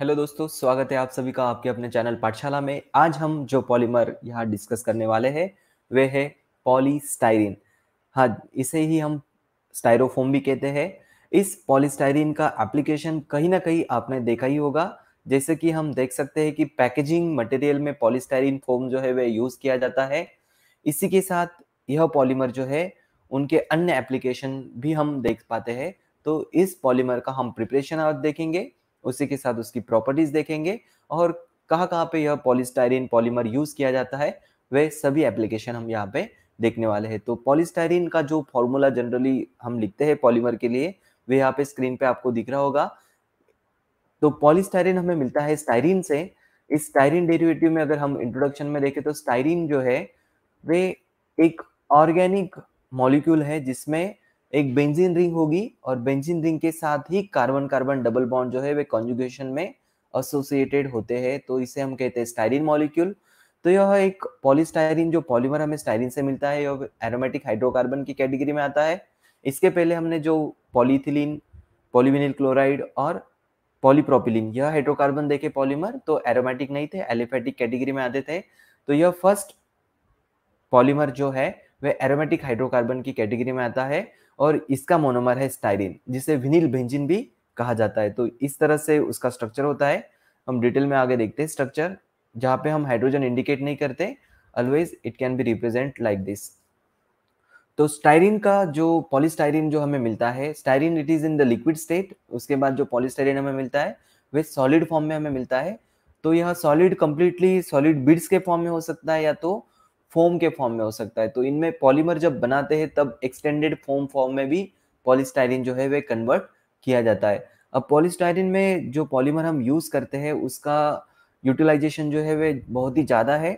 Hello दोस्तों, स्वागत है आप सभी का आपके अपने चैनल पाठशाला में। आज हम जो पॉलीमर यहाँ डिस्कस करने वाले हैं वे है पॉलीस्टायरीन। हाँ, इसे ही हम स्टायरोफोम भी कहते हैं। इस पॉलीस्टायरीन का एप्लीकेशन कहीं ना कहीं आपने देखा ही होगा। जैसे कि हम देख सकते हैं कि पैकेजिंग मटेरियल में पॉलीस्टायरीन फोम जो है वह यूज़ किया जाता है। इसी के साथ यह पॉलीमर जो है उनके अन्य एप्लीकेशन भी हम देख पाते हैं। तो इस पॉलीमर का हम प्रिपरेशन आज देखेंगे, उसी के साथ उसकी प्रॉपर्टीज देखेंगे और कहाँ पे यह पॉलीस्टायरीन पॉलीमर यूज किया जाता है वे सभी एप्लीकेशन हम यहाँ पे देखने वाले हैं। तो पॉलीस्टायरीन का जो फॉर्मूला जनरली हम लिखते हैं पॉलीमर के लिए वे यहाँ पे स्क्रीन पे आपको दिख रहा होगा। तो पॉलीस्टायरीन हमें मिलता है स्टाइरिन से। इस स्टाइरिन डेरिवेटिव में अगर हम इंट्रोडक्शन में देखें तो स्टाइरिन जो है वे एक ऑर्गेनिक मॉलिक्यूल है जिसमें एक बेंजीन रिंग होगी और बेंजीन रिंग के साथ ही कार्बन कार्बन डबल बॉन्ड जो है वे कंजुगेशन में एसोसिएटेड होते हैं। तो इसे हम कहते हैं स्टाइरिन मॉलिक्यूल। तो यह एक पॉलीस्टायरीन जो पॉलीमर हमें स्टाइरिन से मिलता है यह एरोमेटिक हाइड्रोकार्बन की कैटेगरी में आता है। इसके पहले हमने जो पॉलीथिलीन, पॉलीविनाइल क्लोराइड और पॉलीप्रोपिलीन यह हाइड्रोकार्बन देखे पॉलीमर, तो एरोमेटिक नहीं थे, एलिफेटिक कैटेगरी में आते थे। तो यह फर्स्ट पॉलीमर जो है वह एरोमेटिक हाइड्रोकार्बन की कैटेगरी में आता है और इसका मोनोमर है स्टाइरिन, जिसे विनिल बेंजीन भी कहा जाता है। तो इस तरह से उसका स्ट्रक्चर होता है। हम डिटेल में आगे देखते हैं स्ट्रक्चर, जहाँ पे हम हाइड्रोजन इंडिकेट नहीं करते। Always it can be represent like this. तो स्टाइरिन का जो पॉलीस्टाइरिन जो हमें मिलता है, styrene it is in the liquid state. उसके बाद जो पॉलीस्टाइरिन हमें मिलता है वह सॉलिड फॉर्म में हमें मिलता है। तो यह सॉलिड कंप्लीटली सॉलिड बिड्स के फॉर्म में हो सकता है या तो फोम के फॉर्म में हो सकता है। तो इनमें पॉलीमर जब बनाते हैं तब एक्सटेंडेड फोम फॉर्म में भी पॉलीस्टायरीन जो है वे कन्वर्ट किया जाता है। अब पॉलीस्टायरीन में जो पॉलीमर हम यूज़ करते हैं उसका यूटिलाइजेशन जो है वे बहुत ही ज़्यादा है।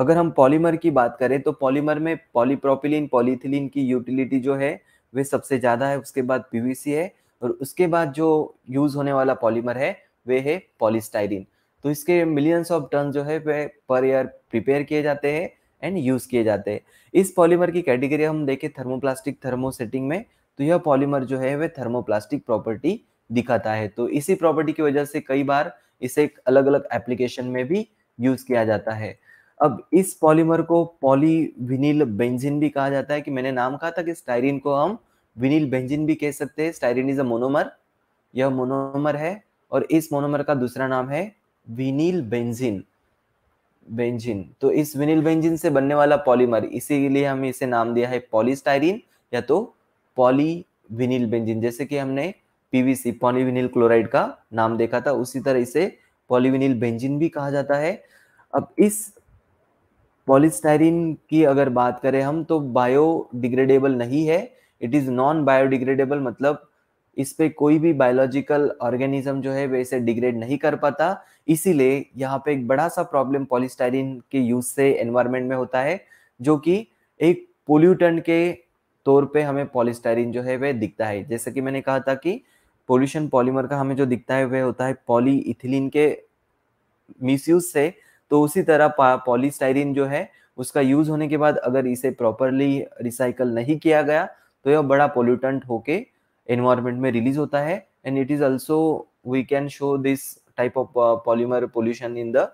अगर हम पॉलीमर की बात करें तो पॉलीमर में पॉलीप्रोपिलीन, पॉलीथिलीन की यूटिलिटी जो है वे सबसे ज़्यादा है। उसके बाद PVC है और उसके बाद जो यूज़ होने वाला पॉलीमर है वे है पॉलीस्टायरीन। तो इसके मिलियंस ऑफ टन जो है वे पर ईयर प्रिपेयर किए जाते हैं एंड यूज किए जाते हैं। इस पॉलीमर की कैटेगरी हम देखें थर्मोप्लास्टिक, थर्मोसेटिंग में, तो यह पॉलीमर जो है वह थर्मोप्लास्टिक प्रॉपर्टी दिखाता है। तो इसी प्रॉपर्टी की वजह से कई बार इसे अलग अलग एप्लीकेशन में भी यूज किया जाता है। अब इस पॉलीमर को पॉलीविनिल बेंजीन भी कहा जाता है। कि मैंने नाम कहा था कि स्टाइरिन को हम विनिल बेंजीन भी कह सकते हैं। स्टाइरिन इज अ मोनोमर, यह मोनोमर है और इस मोनोमर का दूसरा नाम है विनिल बेंजीन। तो इस विनिल बेंजीन से बनने वाला पॉलीमर, इसीलिए हमने इसे नाम दिया है पॉलीस्टायरीन या तो पॉलीविनिल बेंजीन। जैसे कि हमने PVC, पॉलीविनिल क्लोराइड का नाम देखा था, उसी तरह इसे पॉलीविनिल बेंजीन भी कहा जाता है। अब इस पॉलीस्टायरीन की अगर बात करें हम तो बायोडिग्रेडेबल नहीं है, इट इज नॉन बायोडिग्रेडेबल। मतलब इस पे कोई भी बायोलॉजिकल ऑर्गेनिज्म जो है वे इसे डिग्रेड नहीं कर पाता। इसीलिए यहाँ पे एक बड़ा सा प्रॉब्लम पॉलीस्टायरीन के यूज से एनवायरनमेंट में होता है, जो कि एक पोल्यूटेंट के तौर पे हमें पॉलीस्टायरीन जो है वह दिखता है। जैसे कि मैंने कहा था कि पोल्यूशन पॉलीमर का हमें जो दिखता है वह होता है पॉलीइथिलीन के मिसयूज से। तो उसी तरह पॉलीस्टायरीन जो है उसका यूज होने के बाद अगर इसे प्रॉपरली रिसाइकल नहीं किया गया तो यह बड़ा पोल्यूटेंट होके एनवायरमेंट में रिलीज होता है। And it is also we can show this type of polymer pollution in the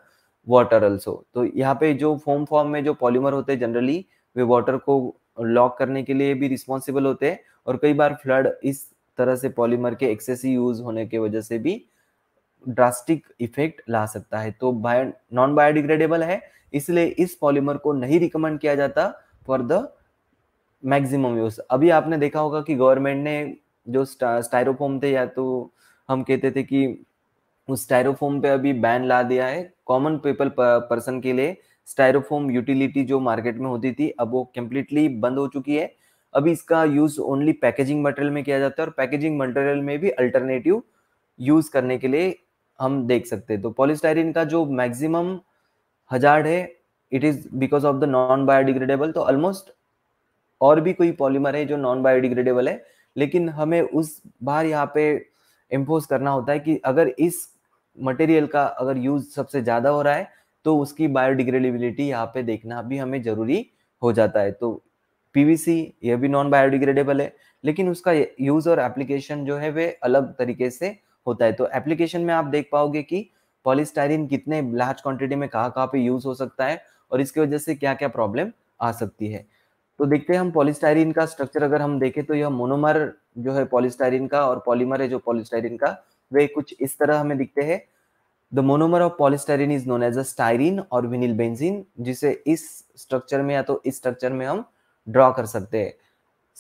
water also. तो यहाँ पे जो फोम फॉर्म में जो पॉलीमर होते हैं जनरली वे वाटर को लॉक करने के लिए भी रिस्पॉन्सिबल होते हैं और कई बार फ्लड इस तरह से पॉलीमर के एक्सेसिव यूज होने की वजह से भी ड्रास्टिक इफेक्ट ला सकता है। तो नॉन बायोडिग्रेडेबल है, इसलिए इस पॉलीमर को नहीं रिकमेंड किया जाता फॉर द मैक्सिमम यूज। अभी आपने देखा होगा कि गवर्नमेंट ने जो स्टायरोफोम थे या तो हम कहते थे कि उस स्टायरोफोम पे अभी बैन ला दिया है। कॉमन पीपल पर्सन के लिए स्टायरोफोम यूटिलिटी जो मार्केट में होती थी अब वो कम्प्लीटली बंद हो चुकी है। अभी इसका यूज़ ओनली पैकेजिंग मटेरियल में किया जाता है और पैकेजिंग मटेरियल में भी अल्टरनेटिव यूज़ करने के लिए हम देख सकते हैं। तो पॉलीस्टायरीन का जो मैक्सिमम हजार्ड है it is because of the non biodegradable. तो ऑलमोस्ट और भी कोई पॉलीमर है जो नॉन बायोडिग्रेडेबल है, लेकिन हमें उस बार यहाँ पे इम्पोज करना होता है कि अगर इस मटेरियल का अगर यूज सबसे ज़्यादा हो रहा है तो उसकी बायोडिग्रेडेबिलिटी यहाँ पे देखना भी हमें ज़रूरी हो जाता है। तो PVC यह भी नॉन बायोडिग्रेडेबल है, लेकिन उसका यूज़ और एप्लीकेशन जो है वे अलग तरीके से होता है। तो एप्लीकेशन में आप देख पाओगे कि पॉलीस्टायरीन कितने लार्ज क्वांटिटी में कहाँ पे यूज हो सकता है और इसकी वजह से क्या क्या प्रॉब्लम आ सकती है। तो देखते हैं हम पॉलीस्टायरीन का स्ट्रक्चर। अगर हम देखें तो यह मोनोमर जो है पॉलीस्टायरीन का और पॉलीमर है जो पॉलीस्टायरीन का, वे कुछ इस तरह हमें दिखते हैं। The monomer of polystyrene is known as a styrene और विनिल बेंजीन, जिसे इस स्ट्रक्चर में या तो इस स्ट्रक्चर में हम ड्रॉ कर सकते हैं।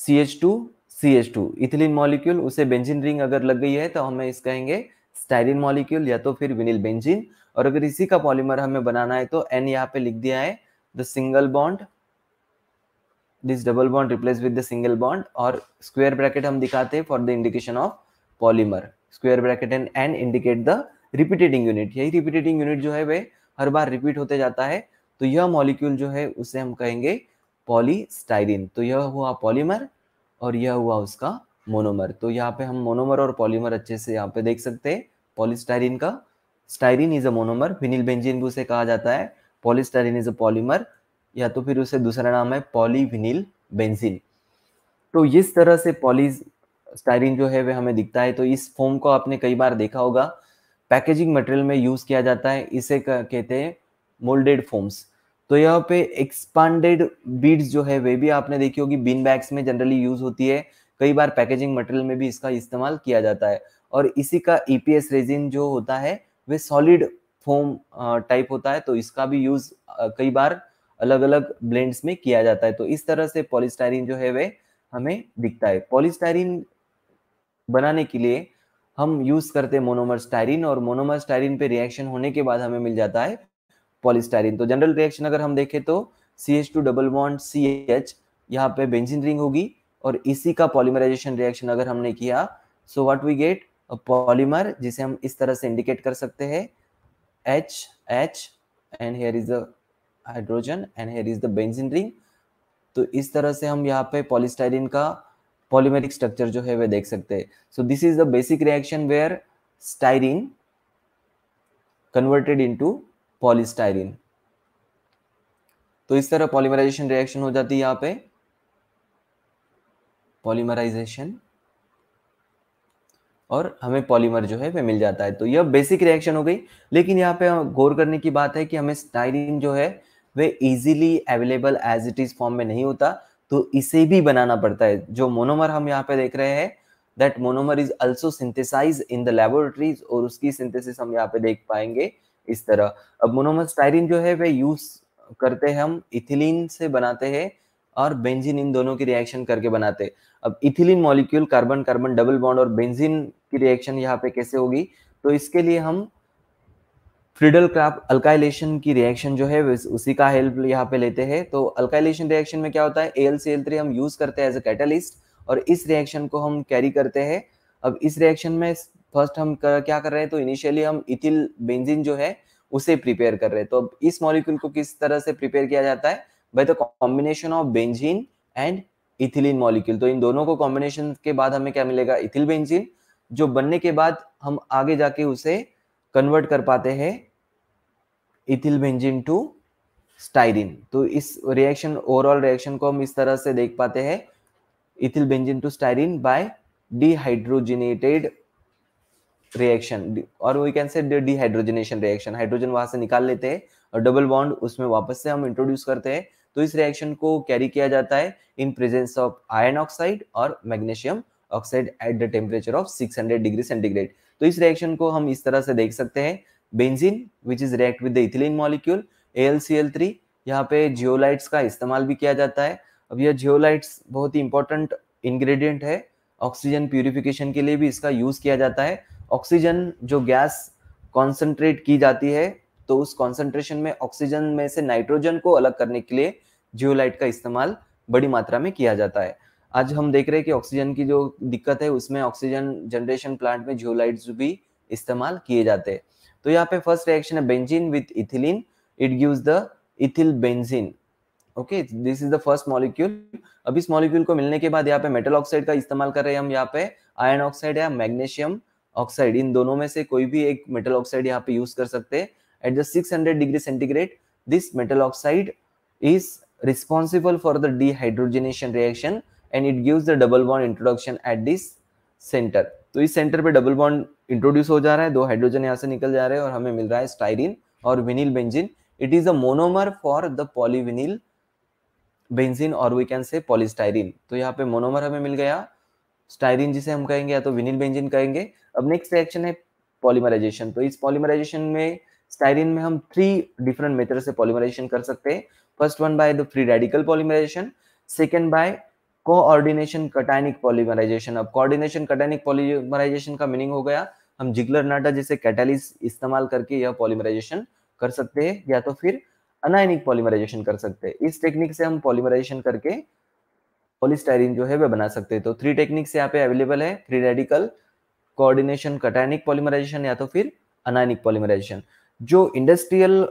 CH2 इथिलीन मॉलिक्यूल, उसे बेंजीन रिंग अगर लग गई है तो हमें इस कहेंगे स्टाइरिन मॉलिक्यूल या तो फिर विनिल बेंजीन। और अगर इसी का पॉलीमर हमें बनाना है तो N यहाँ पे लिख दिया है। The single bond, this double bond replace with the single bond, और स्क्वायर ब्रैकेट हम दिखाते हैं for the indication of polymer. Square bracket and N indicate the repeating unit. यही रिपीटेटिंग यूनिट जो है वह हर बार रिपीट होते जाता है, तो यह मॉलिक्यूल जो है उसे हम कहेंगे पॉलीस्टायरीन। तो यह हुआ पॉलीमर और यह हुआ उसका मोनोमर। तो यहाँ पे हम मोनोमर और पॉलीमर अच्छे से यहाँ पे देख सकते हैं। पॉलीस्टायरीन का styrene is a monomer, vinyl benzene को उसे कहा जाता है, पॉलीस्टायरीन इज अ पॉलीमर या तो फिर उसे दूसरा नाम है पॉलीविनाइल बेंजीन। तो इस तरह से पॉलीस्टायरीन जो है वह हमें दिखता है। तो इस फॉर्म को आपने कई बार देखा होगा, पैकेजिंग मटेरियल में यूज किया जाता है, इसे कहते हैं मोल्डेड फॉर्म्स। तो यहाँ पे एक्सपांडेड बीड्स जो है वे भी आपने देखी होगी, बीन बैग्स में जनरली यूज होती है, कई बार पैकेजिंग मटेरियल में भी इसका इस्तेमाल किया जाता है। और इसी का EPS रेजिन जो होता है वे सॉलिड फोम टाइप होता है, तो इसका भी यूज कई बार अलग अलग ब्लेंड्स में किया जाता है। तो इस तरह से पॉलीस्टायरीन जो है वे हमें दिखता है। पॉलीस्टायरीन बनाने के लिए हम यूज करते हैं मोनोमर स्टायरीन, और मोनोमर स्टायरीन पे रिएक्शन होने के बाद हमें मिल जाता है पॉलीस्टायरीन। तो जनरल रिएक्शन अगर हम देखें तो CH2 डबल बॉन्ड CH, यहाँ पे बेंजीन रिंग होगी, और इसी का पॉलीमराइजेशन रिएक्शन अगर हमने किया so what we get a polymer, जिसे हम इस तरह से इंडिकेट कर सकते हैं H and here is the hydrogen and here is the benzene ring. तो इस तरह से हम यहाँ पे पॉलीस्टायरीन का पॉलीमेरिक स्ट्रक्चर जो है वह देख सकते हैं। So this is the basic reaction where styrene converted into polystyrene. तो इस तरह पॉलीमराइजेशन रिएक्शन हो जाती है। यहाँ पे पॉलीमराइजेशन और हमें पॉलीमर जो है वह मिल जाता है। तो यह बेसिक रिएक्शन हो गई, लेकिन यहाँ पे गौर करने की बात है कि हमें स्टाइरिन जो है वह easily available as it is form में नहीं होता, तो इसे भी बनाना पड़ता है। जो मोनोमर हम यहाँ पे देख रहे हैं that monomer is also synthesise in the laboratories, और उसकी सिंथेसिस हम यहाँ पे देख पाएंगे इस तरह। अब मोनोमर स्टाइरिन जो है वह यूज करते हैं, हम इथिलीन से बनाते हैं और बेंजीन, इन दोनों की रिएक्शन करके बनाते। अब ethylene molecule carbon double bond और बेंजीन की रिएक्शन यहाँ पे कैसे होगी, तो इसके लिए हम फ्रीडल क्राफ्ट अल्काइलेशन की रिएक्शन जो है उसी का हेल्प यहाँ पे लेते हैं। तो अल्काइलेशन रिएक्शन में क्या होता है, AlCl3 हम यूज करते हैं एज अ कैटलिस्ट, और इस रिएक्शन को हम कैरी करते हैं। अब इस रिएक्शन में फर्स्ट हम क्या कर रहे हैं, तो इनिशियली हम इथिल बेंजीन जो है उसे प्रिपेयर कर रहे हैं। तो अब इस मॉलिक्यूल को किस तरह से प्रिपेयर किया जाता है, by the combination of benzene and ethylene molecule. तो इन दोनों को कॉम्बिनेशन के बाद हमें क्या मिलेगा, इथिल बेंजीन, जो बनने के बाद हम आगे जाके उसे कन्वर्ट कर पाते हैं इथिल बेंजीन टू स्टाइरिन। तो इस रिएक्शन, ओवरऑल रिएक्शन को हम इस तरह से देख पाते हैं, ethyl benzene to styrene by dehydrogenated reaction, और we can say dehydrogenation reaction, hydrogen वहां से निकाल लेते हैं और डबल बॉन्ड उसमें वापस से हम इंट्रोड्यूस करते हैं। तो इस रिएक्शन को कैरी किया जाता है in presence of iron oxide और magnesium oxide at the temperature of 600 degree centigrade. तो इस रिएक्शन को हम इस तरह से देख सकते हैं, benzene which is react with the ethylene molecule AlCl3, यहाँ पे जिओलाइट्स का इस्तेमाल भी किया जाता है। अब यह जिओलाइट्स बहुत ही इंपॉर्टेंट इंग्रेडिएंट है, ऑक्सीजन प्यूरिफिकेशन के लिए भी इसका यूज किया जाता है। ऑक्सीजन जो गैस कॉन्सेंट्रेट की जाती है, तो उस कॉन्सेंट्रेशन में ऑक्सीजन में से नाइट्रोजन को अलग करने के लिए जियोलाइट का इस्तेमाल बड़ी मात्रा में किया जाता है। आज हम देख रहे हैं कि ऑक्सीजन की जो दिक्कत है उसमें ऑक्सीजन जनरेशन प्लांट में जियोलाइट्स भी इस्तेमाल किए जाते हैं। तो यहाँ पे फर्स्ट रिएक्शन है benzene with ethylene, it gives the ethyl benzene. Okay, this is the first molecule. अब इस मॉलिक्यूल को मिलने के बाद यहाँ पे मेटल ऑक्साइड का इस्तेमाल कर रहे हैं हम, यहाँ पे आयरन ऑक्साइड या मैग्नीशियम ऑक्साइड, इन दोनों में से कोई भी एक मेटल ऑक्साइड यहाँ पे यूज कर सकते हैं। At the 600 degree centigrade, this metal oxide is responsible for the dehydrogenation reaction and it gives the double bond introduction at this center. तो इस center पे double bond इंट्रोड्यूस हो जा रहा है, दो हाइड्रोजन यहाँ से निकल जा रहे हैं और हमें मिल रहा है स्टाइरीन और vinyl benzene. It is a monomer for the polyvinyl benzene और वी कैन से पॉलीस्टायरीन. तो यहाँ पे मोनोमर हमें मिल गया, स्टाइरीन जिसे हम कहेंगे या तो विनिल बेंजीन कहेंगे. अब नेक्स्ट रिएक्शन है पॉलीमराइजेशन. तो इस पॉलीमराइजेशन में स्टाइरीन में हम 3 डिफरेंट मेथड से पॉलीमराइजेशन कर सकते हैं. First one by the free radical polymerisation, second by coordination cationic polymerisation. अब कोऑर्डिनेशन कैटायनिक पॉलीमराइजेशन का मीनिंग हो गया हम जिगलर नाटा जैसे कैटालिस्ट इस्तेमाल करके यह पॉलीमराइजेशन कर सकते हैं या तो फिर अनायनिक पॉलीमराइजेशन कर सकते हैं. इस टेक्निक से हम पॉलीमराइजेशन करके पॉलीस्टायरीन जो है वह बना सकते हैं. तो 3 टेक्निक्स यहाँ पे अवेलेबल है, free radical, coordination cationic polymerisation या तो फिर अनायनिक पॉलीमराइजेशन. जो इंडस्ट्रियल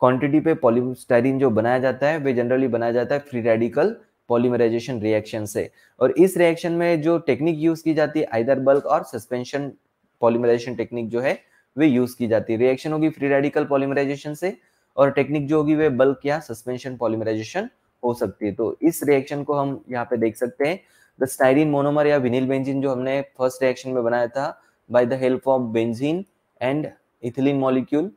क्वांटिटी पे पॉलीस्टायरीन जो बनाया जाता है वे जनरली बनाया जाता है फ्री रेडिकल पॉलीमराइजेशन रिएक्शन से, और इस रिएक्शन में जो टेक्निक यूज की जाती है आइदर बल्क और सस्पेंशन पॉलीमराइजेशन टेक्निक जो है वे यूज की जाती है. रिएक्शन होगी फ्री रेडिकल पॉलीमराइजेशन से और टेक्निक जो होगी वे बल्क या सस्पेंशन पॉलीमराइजेशन हो सकती है. तो इस रिएक्शन को हम यहाँ पे देख सकते हैं. द स्टाइरीन मोनोमर या विनिल बेंजीन जो हमने फर्स्ट रिएक्शन में बनाया था by the help of benzene and ethylene molecule,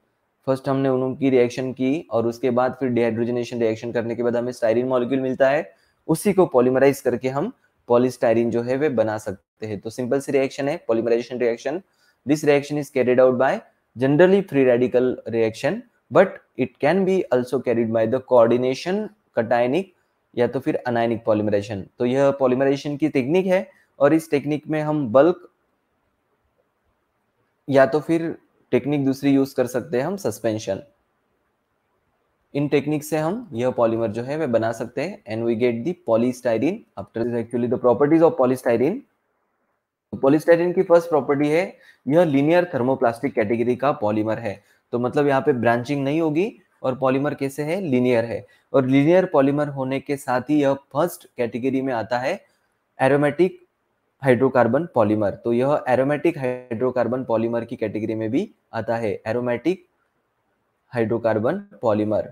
first हमने उनकी रिएक्शन की और उसके बाद फिर डिहाइड्रोजनेशन रिएक्शन करने के बाद हमें स्टाइरीन मॉलिक्यूल मिलता है, उसी को पॉलीमराइज करके हम पॉलीस्टायरीन जो है वे बना सकते हैं. तो सिंपल सी रिएक्शन है polymerisation reaction. This reaction is carried out by generally free radical reaction but it can be also carried by the coordination cationic या तो फिर अनायनिक पॉलीमराइजेशन. तो यह पॉलीमराइजेशन की टेक्निक है और इस टेक्निक में हम बल्क या तो फिर टेक्निक दूसरी यूज कर सकते हैं हम सस्पेंशन. इन टेक्निक से हम यह पॉलीमर जो है वह बना सकते हैं and we get the polystyrene. After actually the properties of polystyrene. Polystyrene की फर्स्ट प्रॉपर्टी है यह लीनियर थर्मोप्लास्टिक कैटेगरी का पॉलीमर है. तो मतलब यहाँ पे ब्रांचिंग नहीं होगी और पॉलीमर कैसे है, लीनियर है, और लीनियर पॉलीमर होने के साथ ही यह फर्स्ट कैटेगरी में आता है एरोमेटिक हाइड्रोकार्बन पॉलीमर. तो यह एरोमेटिक हाइड्रोकार्बन पॉलीमर की कैटेगरी में भी आता है, एरोमेटिक हाइड्रोकार्बन पॉलीमर,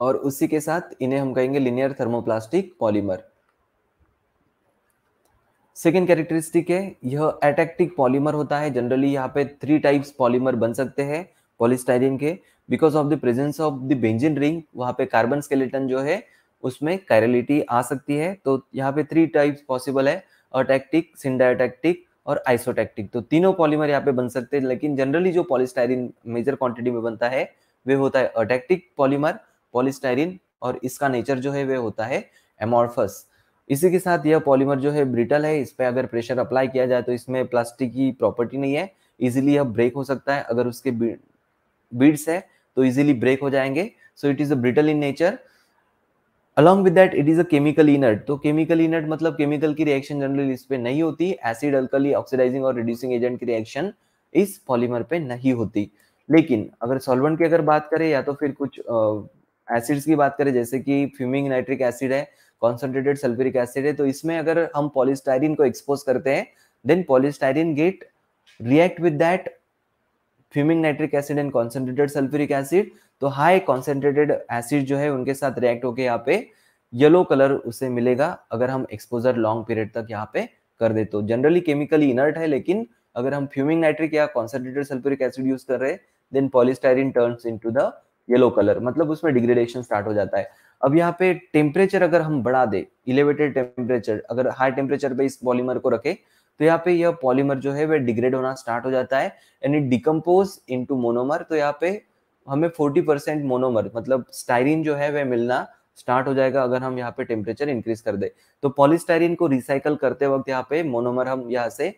और उसी के साथ इन्हें हम कहेंगे linear thermoplastic polymer. Second characteristic है यह अटैक्टिक पॉलीमर होता है. जनरली यहाँ पे 3 टाइप्स पॉलीमर बन सकते हैं पॉलीस्टायरीन के. Because of the presence of the benzene ring वहाँ पे कार्बन स्केलेटन जो है उसमें काइरालिटी आ सकती है. तो यहाँ पे 3 टाइप्स पॉसिबल है, अटैक्टिक, सिंडाइटैक्टिक और आइसोटैक्टिक. तो तीनों पॉलीमर यहाँ पे बन सकते हैं, लेकिन जनरली जो पॉलीस्टायरीन मेजर क्वांटिटी में बनता है वे होता है अटैक्टिक पॉलीमर पॉलीस्टायरीन, और इसका नेचर जो है वे होता है एमॉर्फस. इसी के साथ यह पॉलीमर जो है ब्रिटल है, इस पर अगर प्रेशर अप्लाई किया जाए तो इसमें प्लास्टिक की प्रॉपर्टी नहीं है, इजिली यह ब्रेक हो सकता है. अगर उसके बीड्स है तो इजिली ब्रेक हो जाएंगे. So it is a brittle in nature. Along with that it is a chemical inert. तो केमिकल इनर्ट मतलब केमिकल की रिएक्शन जनरली इस पे नहीं होती. एसिड, अल्कली, ऑक्सीडाइजिंग और रिड्यूसिंग एजेंट की रिएक्शन इस पॉलीमर पे नहीं होती. लेकिन अगर सॉल्वेंट की अगर बात करें या तो फिर कुछ एसिड्स की बात करें जैसे कि फ्यूमिंग नाइट्रिक एसिड है, कॉन्सेंट्रेटेड सल्फ्यूरिक एसिड है, तो इसमें अगर हम पॉलीस्टायरीन को एक्सपोज करते हैं then polystyrene get react with that fuming nitric acid and concentrated sulphuric acid. तो हाई कॉन्सेंट्रेटेड एसिड जो है उनके साथ रिएक्ट होकर यहाँ पे येलो कलर उसे मिलेगा अगर हम एक्सपोजर लॉन्ग पीरियड तक यहाँ पे कर दे. तो जनरली केमिकली इनर्ट है, लेकिन अगर हम फ्यूमिंग नाइट्रिक या कॉन्सेंट्रेटेड सल्फ्यूरिक एसिड यूज कर रहे हैं then polystyrene turns into the yellow colour, मतलब उसमें डिग्रेडेशन स्टार्ट हो जाता है. अब यहाँ पे टेम्परेचर अगर हम बढ़ा दे, इलेवेटेड टेम्परेचर, अगर हाई टेम्परेचर पे इस पॉलीमर को रखे तो यहाँ पे यह पॉलीमर जो है वह डिग्रेड होना स्टार्ट हो जाता है and it decompose into monomer. तो यहाँ पे हमें 40% मोनोमर मतलब स्टाइरीन जो है वह मिलना स्टार्ट हो जाएगा अगर हम यहाँ पे टेम्परेचर इंक्रीज कर दे. तो पॉलीस्टायरीन को रिसाइकल करते वक्त यहाँ पे मोनोमर हम यहाँ से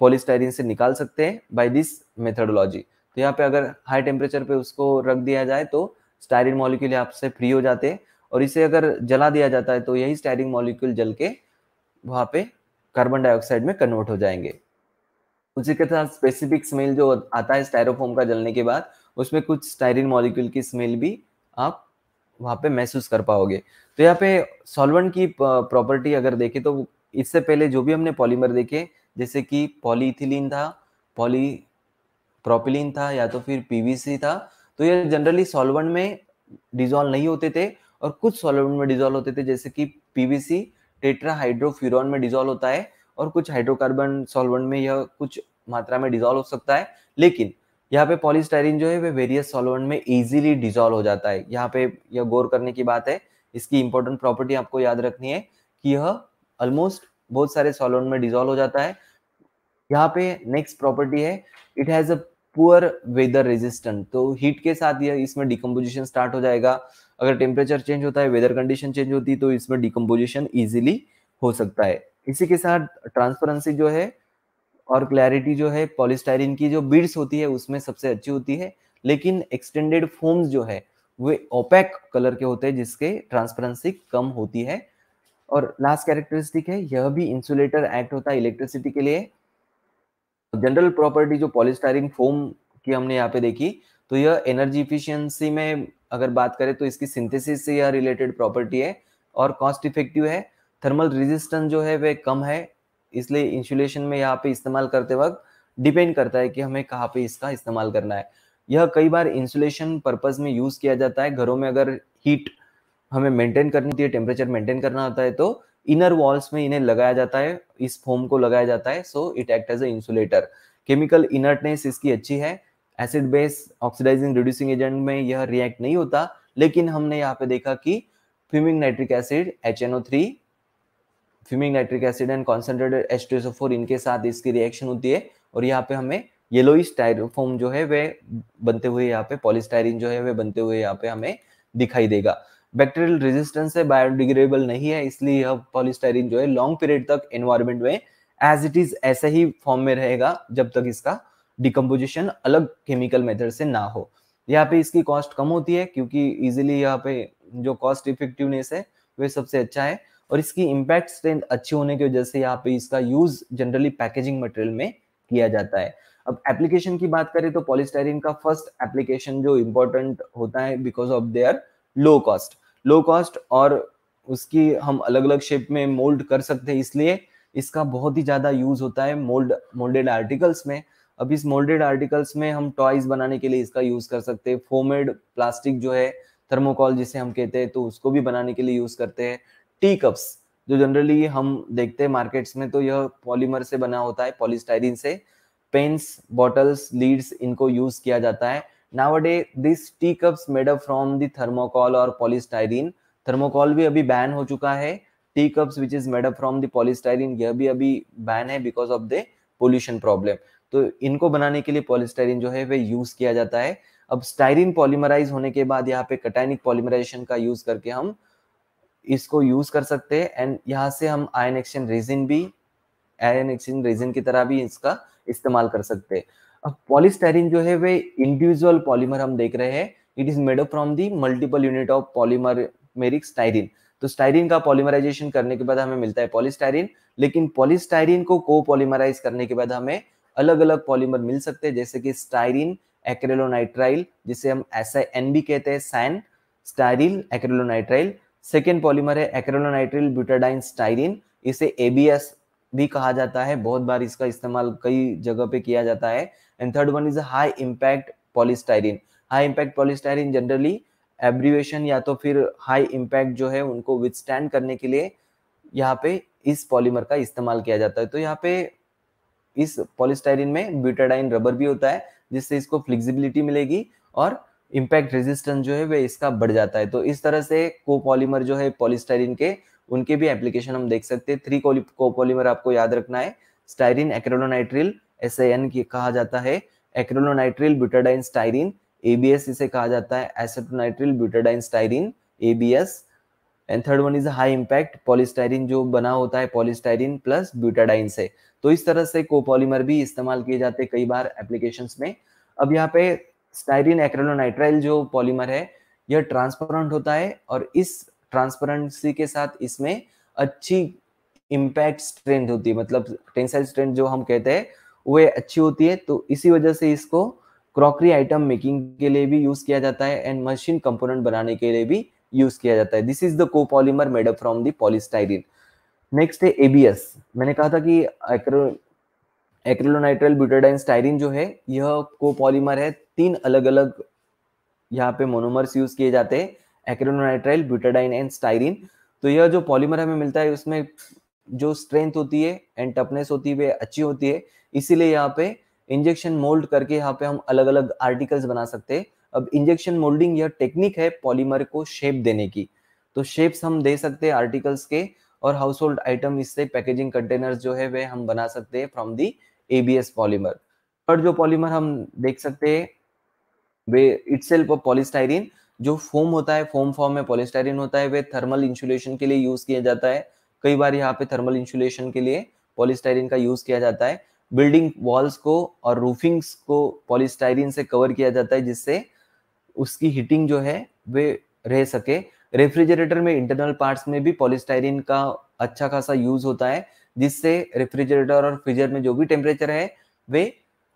पॉलीस्टायरीन से निकाल सकते हैं बाय दिस मेथडोलॉजी. तो यहाँ पे अगर हाई टेम्परेचर पे उसको रख दिया जाए तो स्टाइरीन मॉलिक्यूल यहाँ से फ्री हो जाते हैं, और इसे अगर जला दिया जाता है तो यही स्टाइरीन मॉलिक्यूल जल के वहाँ पे कार्बन डाइऑक्साइड में कन्वर्ट हो जाएंगे. उसी के साथ स्पेसिफिक स्मेल जो आता है स्टायरोफोम का जलने के बाद, उसमें कुछ स्टायरीन मॉलिक्यूल की स्मेल भी आप वहाँ पे महसूस कर पाओगे. तो यहाँ पे सॉल्वेंट की प्रॉपर्टी अगर देखें तो इससे पहले जो भी हमने पॉलीमर देखे जैसे कि पॉलीथिलीन था, पॉलीप्रोपिलीन था या तो फिर पीवीसी था, तो ये जनरली सॉल्वेंट में डिजोल्व नहीं होते थे और कुछ सॉल्वेंट में डिजोल्व होते थे जैसे कि पीवीसी टेट्राहाइड्रोफ्यूरॉन में डिजोल्व होता है और कुछ हाइड्रोकार्बन सॉल्वेंट में यह कुछ मात्रा में डिजोल्व हो सकता है, लेकिन यहाँ पे पॉलीस्टायरीन जो है वे वेरियस सॉल्वेंट में इजीली डिजोल्व हो जाता है। यहाँ पे यह गौर करने की बात है, इसकी इंपॉर्टेंट प्रॉपर्टी आपको याद रखनी है कि यह ऑलमोस्ट बहुत सारे सॉल्वेंट में डिजोल्व हो जाता है। यहाँ पे नेक्स्ट प्रॉपर्टी है it has a poor weather resistant, तो हीट के साथ यह इसमें डिकम्पोजिशन स्टार्ट हो जाएगा। अगर टेम्परेचर चेंज होता है, वेदर कंडीशन चेंज होती है, तो इसमें डिकम्पोजिशन इजीली हो सकता है। इसी के साथ ट्रांसपेरेंसी जो है और क्लैरिटी जो है पॉलीस्टायरीन की जो बीड्स होती है उसमें सबसे अच्छी होती है, लेकिन एक्सटेंडेड फोम्स जो है वे ओपेक कलर के होते हैं जिसके ट्रांसपेरेंसी कम होती है। और लास्ट कैरेक्टरिस्टिक है यह भी इंसुलेटर एक्ट होता है इलेक्ट्रिसिटी के लिए। जनरल प्रॉपर्टी जो पॉलीस्टायरीन फोम की हमने यहाँ पे देखी, तो यह एनर्जी इफिशियंसी में अगर बात करें तो इसकी सिंथेसिस से यह रिलेटेड प्रॉपर्टी है और कॉस्ट इफेक्टिव है। थर्मल रेजिस्टेंस जो है वे कम है, इसलिए इंसुलेशन में यहाँ पे इस्तेमाल करते वक्त डिपेंड करता है कि हमें कहाँ पे इसका इस्तेमाल करना है। यह कई बार इंसुलेशन पर्पस में यूज किया जाता है। घरों में अगर हीट हमें मेंटेन करनी होती है, टेम्परेचर मेंटेन करना होता है, तो इनर वॉल्स में इन्हें लगाया जाता है, इस फोम को लगाया जाता है। So it act as a insulator. Chemical inertness इसकी अच्छी है। Acid base oxidizing reducing agent में यह रिएक्ट नहीं होता, लेकिन हमने यहाँ पे देखा कि fuming nitric acid HNO3, fuming nitric acid and concentrated H2SO4 इनके साथ इसकी रिएक्शन होती है और यहाँ पे हमें येलोइश स्टायरोफोम जो है वे बनते हुए यहाँ पे पॉलीस्टायरीन जो है वे बनते हुए यहाँ पे हमें दिखाई देगा। बैक्टीरियल रेजिस्टेंस है, बायोडिग्रेडेबल नहीं है, इसलिए यह पॉलीस्टायरीन जो है लॉन्ग पीरियड तक एनवायरमेंट में एज इट इज ऐसे ही फॉर्म में रहेगा जब तक इसका डिकम्पोजिशन अलग केमिकल मेथड से ना हो। यहाँ पे इसकी कॉस्ट कम होती है क्योंकि इजिली यहाँ पे जो कॉस्ट इफेक्टिवनेस है वह सबसे अच्छा है और इसकी इम्पैक्ट स्ट्रेंथ अच्छी होने की वजह से यहाँ पे इसका यूज जनरली पैकेजिंग मटेरियल में किया जाता है। अब एप्लीकेशन की बात करें तो पॉलीस्टायरीन का फर्स्ट एप्लीकेशन जो इम्पोर्टेंट होता है because of their low cost और उसकी हम अलग अलग शेप में मोल्ड कर सकते हैं, इसलिए इसका बहुत ही ज्यादा यूज होता है मोल्डेड आर्टिकल्स में। अब इस मोल्डेड आर्टिकल्स में हम टॉयज बनाने के लिए इसका यूज कर सकते हैं, फोमेड प्लास्टिक जो है थर्मोकॉल जिसे हम कहते हैं तो उसको भी बनाने के लिए यूज करते हैं। टी कप्स जो जनरली हम देखते हैं मार्केट्स में तो यह पॉलीमर से बना होता है पॉलीस्टायरीन से। पेन्स, बॉटल्स, लीड्स इनको यूज किया जाता है। Nowadays this tea cups made up from the thermocol और पॉलीस्टायरीन। थर्मोकॉल भी अभी बैन हो चुका है। Tea cups which is made up from the polystyrene यह भी अभी बैन है because of the pollution problem. तो इनको बनाने के लिए पॉलीस्टायरीन जो है वे यूज किया जाता है। अब स्टायरीन पॉलीमराइज होने के बाद यहाँ पे कैटायनिक पॉलीमराइजेशन का यूज करके हम इसको यूज कर सकते हैं एंड यहाँ से हम आयन एक्सचेंज रेजिन की तरह भी इसका इस्तेमाल कर सकते हैं। अब पॉलीस्टायरीन जो है वे इंडिविजुअल पॉलीमर हम देख रहे हैं। It is made up from the multiple unit of polymeric styrene. तो स्टायरीन का पॉलीमराइजेशन करने के बाद हमें मिलता है पॉलीस्टायरीन, लेकिन पॉलीस्टायरीन को कोपॉलीमराइज करने के बाद हमें अलग अलग पॉलीमर मिल सकते हैं जैसे कि स्टाइरीन एक्रिलोनाइट्राइल जिसे हम SiN भी कहते हैं, SAN styrene acrylonitrile. Second polymer है एक्रिलोनाइट्राइल ब्यूटाडाइन स्टाइरीन, इसे ABS भी कहा जाता है, बहुत बार इसका इस्तेमाल कई जगह पे किया जाता है। And third one is high impact polystyrene. High impact polystyrene generally abbreviation या तो फिर हाई इम्पैक्ट जो है उनको विथस्टैंड करने के लिए यहाँ पे इस पॉलीमर का इस्तेमाल किया जाता है। तो यहाँ पे इस पॉलीस्टायरीन में ब्यूटाडाइन रबर भी होता है जिससे इसको फ्लेक्सिबिलिटी मिलेगी और इम्पैक्ट रेजिस्टेंस जो है वे इसका बढ़ जाता है। तो इस तरह से कोपॉलीमर जो है पॉलीस्टायरीन के उनके भी एप्लीकेशन हम देख सकते हैं। 3 कोपॉलीमर आपको याद रखना है। स्टाइरिन एक्रिलोनाइट्राइल SiN की कहा जाता है, एक्रिलोनाइट्राइल ब्यूटाडाइन स्टाइरीन ABS इसे कहा जाता है, acetonitrile butadiene styrene ABS। And third one is high impact polystyrene जो बना होता है पॉलीस्टायरीन प्लस ब्यूटाडाइन से। तो इस तरह से कोपॉलीमर भी इस्तेमाल किए जाते हैं कई बार एप्लीकेशंस में। अब यहाँ पे स्टाइरीन एक्रिलोनाइट्राइल जो पॉलीमर है यह ट्रांसपेरेंट होता है और इस ट्रांसपेरेंसी के साथ इसमें अच्छी इम्पैक्ट स्ट्रेंथ होती है, मतलब टेंसाइल स्ट्रेंथ जो हम कहते हैं वह अच्छी होती है। तो इसी वजह से इसको क्रॉकरी आइटम मेकिंग के लिए भी यूज किया जाता है एंड मशीन कंपोनेंट बनाने के लिए भी यूज किया जाता है। This is the copolymer made up from the polystyrene. Next है ABS। मैंने कहा था कि एक्रिलोनाइट्राइल ब्यूटाडाइन स्टाइरीन जो है यह कोपॉलीमर है। 3 अलग अलग यहाँ पे मोनोमर्स यूज किए जाते हैं, एक्रिलोनाइट्राइल, ब्यूटाडाइन एंड स्टाइरीन। तो यह जो पॉलीमर हमें मिलता है उसमें जो स्ट्रेंथ होती है एंड टफनेस होती है वे अच्छी होती है, इसीलिए यहाँ पे इंजेक्शन मोल्ड करके यहाँ पे हम अलग अलग आर्टिकल्स बना सकते हैं। अब इंजेक्शन मोल्डिंग यह टेक्निक है पॉलीमर को शेप देने की, तो शेप्स हम दे सकते हैं आर्टिकल्स के, और हाउस होल्ड आइटम इससे पैकेजिंग कंटेनर्स जो है वे हम बना सकते हैं from the ABS polymer. Third जो पॉलीमर हम देख सकते हैं वे इटसेल्फ पॉलीस्टायरीन, जो फोम होता है, फोम फॉर्म में पॉलीस्टायरीन होता है, वे थर्मल इंसुलेशन के लिए यूज किया जाता है। कई बार यहाँ पे थर्मल इंसुलेशन के लिए पॉलीस्टायरीन का यूज किया जाता है। बिल्डिंग वॉल्स को और रूफिंग्स को पॉलीस्टायरीन से कवर किया जाता है जिससे उसकी हीटिंग जो है वे रह सके। रेफ्रिजरेटर में इंटरनल पार्ट्स में भी पॉलीस्टायरीन का अच्छा खासा यूज होता है, जिससे रेफ्रिजरेटर और फ्रीजर में जो भी टेम्परेचर है वे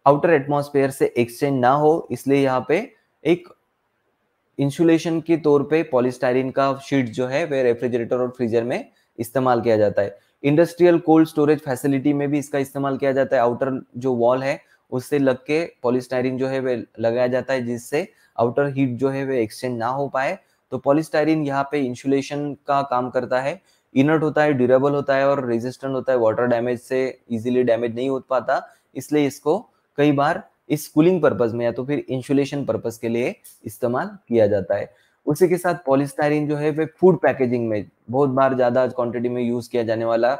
आउटर एटमॉस्फेयर से एक्सचेंज ना हो, इसलिए यहाँ पे एक इंसुलेशन के तौर पे पॉलीस्टायरीन का शीट जो है वे रेफ्रिजरेटर और फ्रीजर में इस्तेमाल किया जाता है। इंडस्ट्रियल कोल्ड स्टोरेज फैसिलिटी में भी इसका इस्तेमाल किया जाता है। आउटर जो वॉल है उससे लग के पॉलीस्टायरीन जो है वे लगाया जाता है जिससे आउटर हीट जो है वे एक्सचेंज ना हो पाए। तो पॉलीस्टायरीन यहाँ पे इंसुलेशन का काम करता है, इनर्ट होता है, ड्यूरेबल होता है और रेजिस्टेंट होता है, वाटर डैमेज से इजीली डैमेज नहीं हो पाता, इसलिए इसको कई बार इस कूलिंग पर्पस में या तो फिर इंसुलेशन पर्पस के लिए इस्तेमाल किया जाता है। उसी के साथ पॉलीस्टायरीन जो है वे फूड पैकेजिंग में बहुत बार ज़्यादा क्वांटिटी में यूज़ किया जाने वाला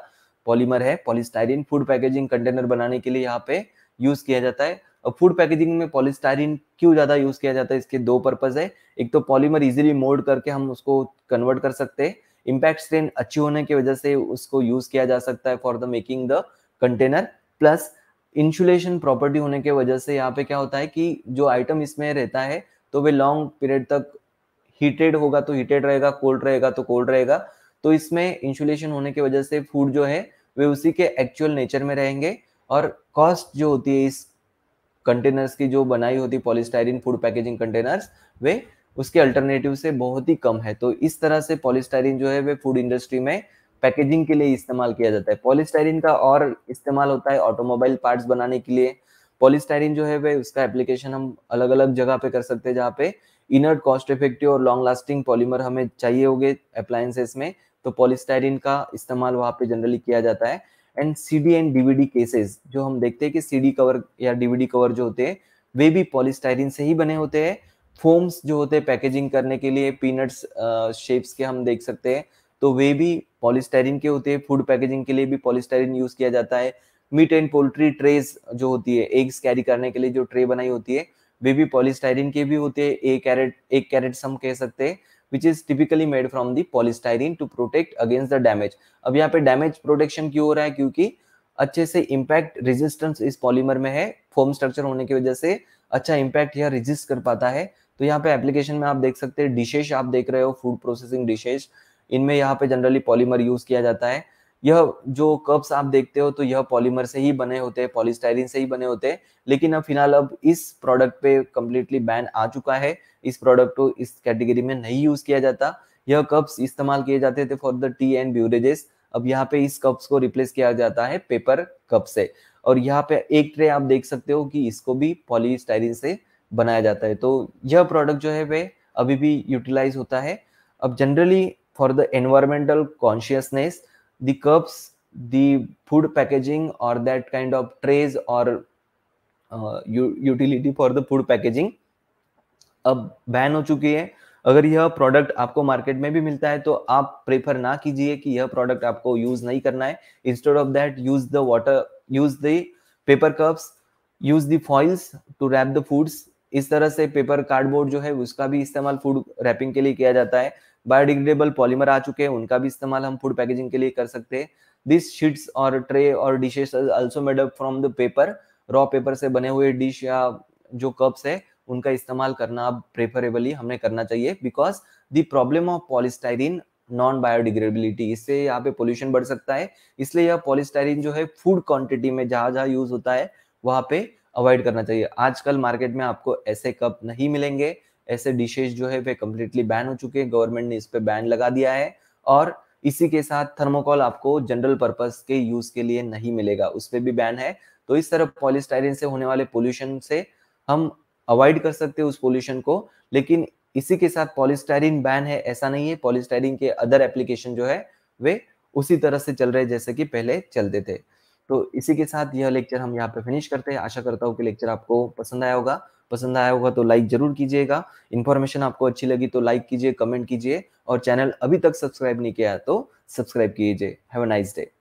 पॉलीमर है। पॉलीस्टायरीन फूड पैकेजिंग कंटेनर बनाने के लिए यहाँ पे यूज़ किया जाता है। अब फूड पैकेजिंग में पॉलीस्टायरीन क्यों ज़्यादा यूज़ किया जाता है, इसके दो पर्पज़ है। एक तो पॉलीमर इजीली मोल्ड करके हम उसको कन्वर्ट कर सकते हैं, इम्पैक्ट स्ट्रेंथ अच्छी होने की वजह से उसको यूज़ किया जा सकता है for the making the container, plus insulation property होने के वजह से यहाँ पे क्या होता है कि जो आइटम इसमें रहता है तो वे लॉन्ग पीरियड तक हीटेड होगा तो हीटेड रहेगा, कोल्ड रहेगा तो कोल्ड रहेगा, तो इसमें इंसुलेशन होने की वजह से फूड जो है वे उसी के एक्चुअल नेचर में रहेंगे। और कॉस्ट जो होती है इस कंटेनर्स की जो बनाई होती है पॉलीस्टायरीन फूड पैकेजिंग कंटेनर्स, वे उसके अल्टरनेटिव से बहुत ही कम है। तो इस तरह से पॉलीस्टायरीन जो है वे फूड इंडस्ट्री में पैकेजिंग के लिए इस्तेमाल किया जाता है। पॉलीस्टायरीन का और इस्तेमाल होता है ऑटोमोबाइल पार्ट्स बनाने के लिए। पॉलीस्टायरीन जो है वे उसका एप्लीकेशन हम अलग अलग जगह पे कर सकते हैं जहाँ पे इनर्ट, कॉस्ट इफेक्टिव और लॉन्ग लास्टिंग पॉलीमर हमें चाहिए होंगे अप्लायंसेस में, तो पॉलीस्टायरीन का इस्तेमाल वहाँ पे जनरली किया जाता है। And CD and DVD cases जो हम देखते हैं कि CD कवर या DVD कवर जो होते हैं वे भी पॉलीस्टायरीन से ही बने होते हैं। फोम्स जो होते हैं पैकेजिंग करने के लिए पीनट्स शेप्स के हम देख सकते हैं, तो वे भी पॉलीस्टायरीन के होते हैं। फूड पैकेजिंग के लिए भी पॉलीस्टायरीन यूज किया जाता है। मीट एंड पोल्ट्री ट्रेस जो होती है, एग्स कैरी करने के लिए जो ट्रे बनाई होती है वे भी पॉलीस्टायरीन के भी होते हैं। एक कैरेट सम कह सकते हैं, which is typically made from the polystyrene to protect against the damage. अब यहाँ पे डैमेज प्रोटेक्शन क्यों हो रहा है, क्योंकि अच्छे से इम्पैक्ट रेजिस्टेंस इस पॉलीमर में है, फोम स्ट्रक्चर होने की वजह से अच्छा इम्पैक्ट यह रेजिस्ट कर पाता है। तो यहाँ पे एप्लीकेशन में आप देख सकते हैं डिशेज आप देख रहे हो, फूड प्रोसेसिंग डिशेज, इनमें यहाँ पे जनरली पॉलीमर यूज किया जाता है। यह जो कप्स आप देखते हो तो यह पॉलीमर से ही बने होते हैं, पॉलीस्टायरीन से ही बने होते हैं, लेकिन अब फिलहाल अब इस प्रोडक्ट पे कम्प्लीटली बैन आ चुका है, इस प्रोडक्ट को इस कैटेगरी में नहीं यूज किया जाता। यह कप्स इस्तेमाल किए जाते थे for the tea and beverages, अब यहाँ पे इस कप्स को रिप्लेस किया जाता है पेपर कप से। और यहाँ पे एक ट्रे आप देख सकते हो कि इसको भी पॉलीस्टायरीन से बनाया जाता है। तो यह प्रोडक्ट जो है वे अभी भी यूटिलाइज होता है। अब generally for the environmental consciousness, the cups, the food packaging or that kind of trays or utility for the food packaging अब बैन हो चुकी है। अगर यह प्रोडक्ट आपको मार्केट में भी मिलता है तो आप प्रेफर ना कीजिए कि यह प्रोडक्ट आपको यूज नहीं करना है। Instead of that use the paper cups, use the foils to wrap the foods. इस तरह से पेपर कार्डबोर्ड जो है उसका भी इस्तेमाल फूड रैपिंग के लिए किया जाता है। बायोडिग्रेडेबल पॉलीमर आ चुके हैं, उनका भी इस्तेमाल हम फूड पैकेजिंग के लिए कर सकते हैं। दिस शीट्स और ट्रे और dishes also made up from the paper, raw paper से बने हुए डिश या जो कप्स है उनका इस्तेमाल करना प्रेफरेबली हमें करना चाहिए, because the problem of polystyrene non biodegradability, इससे यहाँ पे पोल्यूशन बढ़ सकता है। इसलिए यह पॉलीस्टायरीन जो है फूड क्वांटिटी में जहाँ जहाँ यूज होता है वहाँ पे अवॉइड करना चाहिए। आजकल मार्केट में आपको ऐसे कप नहीं मिलेंगे, ऐसे डिशेज जो है वे कम्प्लीटली बैन हो चुके हैं, गवर्नमेंट ने इस पे बैन लगा दिया है। और इसी के साथ थर्मोकॉल आपको जनरल पर्पस के यूज के लिए नहीं मिलेगा, उस पे भी बैन है। तो इस तरह पॉलीस्टायरीन से होने वाले पोल्यूशन से हम अवॉइड कर सकते हैं उस पोल्यूशन को। लेकिन इसी के साथ पॉलीस्टायरीन बैन है ऐसा नहीं है, पॉलीस्टायरीन के अदर एप्लीकेशन जो है वे उसी तरह से चल रहे जैसे कि पहले चलते थे। तो इसी के साथ यह लेक्चर हम यहाँ पे फिनिश करते हैं। आशा करता हूँ कि लेक्चर आपको पसंद आया होगा। पसंद आया होगा तो लाइक जरूर कीजिएगा। इन्फॉर्मेशन आपको अच्छी लगी तो लाइक कीजिए, कमेंट कीजिए, और चैनल अभी तक सब्सक्राइब नहीं किया तो सब्सक्राइब कीजिए। Have a nice day.